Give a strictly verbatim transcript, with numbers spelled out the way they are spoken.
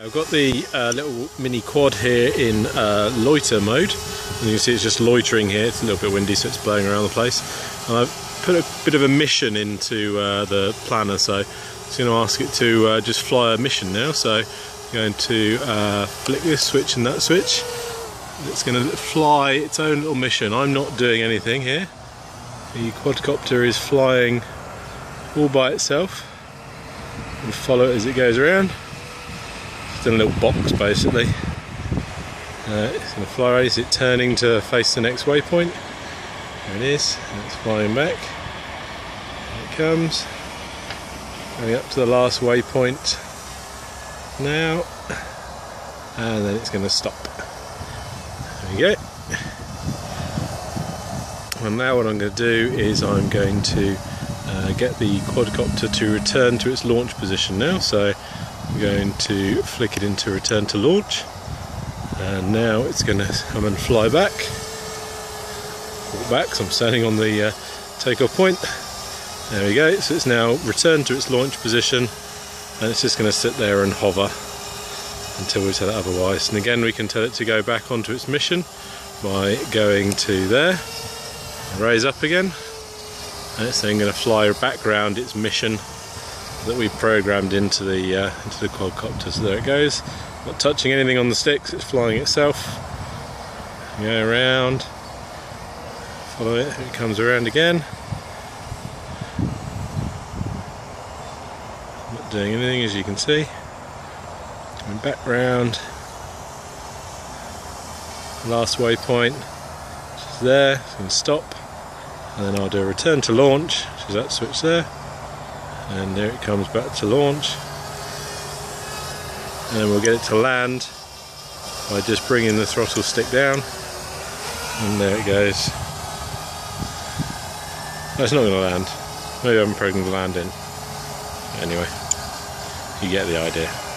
I've got the uh, little mini quad here in uh, loiter mode, and you can see it's just loitering here. It's a little bit windy, so it's blowing around the place. And I've put a bit of a mission into uh, the planner, so it's going to ask it to uh, just fly a mission now. So I'm going to uh, flick this switch and that switch. It's going to fly its own little mission. I'm not doing anything here. The quadcopter is flying all by itself, and follow it as it goes around. It's in a little box basically. Uh, it's going to fly away. Is it turning to face the next waypoint? There it is, and it's flying back. Here it comes. Going up to the last waypoint now, and then it's going to stop. There you go. And now what I'm going to do is I'm going to uh, get the quadcopter to return to its launch position now. So I'm going to flick it into return to launch, and now it's going to come and fly back. Walk back, so I'm standing on the uh, takeoff point. There we go, so it's now returned to its launch position, and it's just going to sit there and hover until we tell it otherwise. And again, we can tell it to go back onto its mission by going to there, raise up again, and it's then going to fly back round its mission that we programmed into the uh, into the quadcopter. So there it goes, not touching anything on the sticks, it's flying itself. Go around, follow it, it comes around again. Not doing anything, as you can see. Coming back round, last waypoint, which is there, it's going to stop, and then I'll do a return to launch, which is that switch there. And there it comes back to launch, and we'll get it to land by just bringing the throttle stick down, and there it goes. No, it's not going to land. Maybe I haven't programmed the land in. Anyway, you get the idea.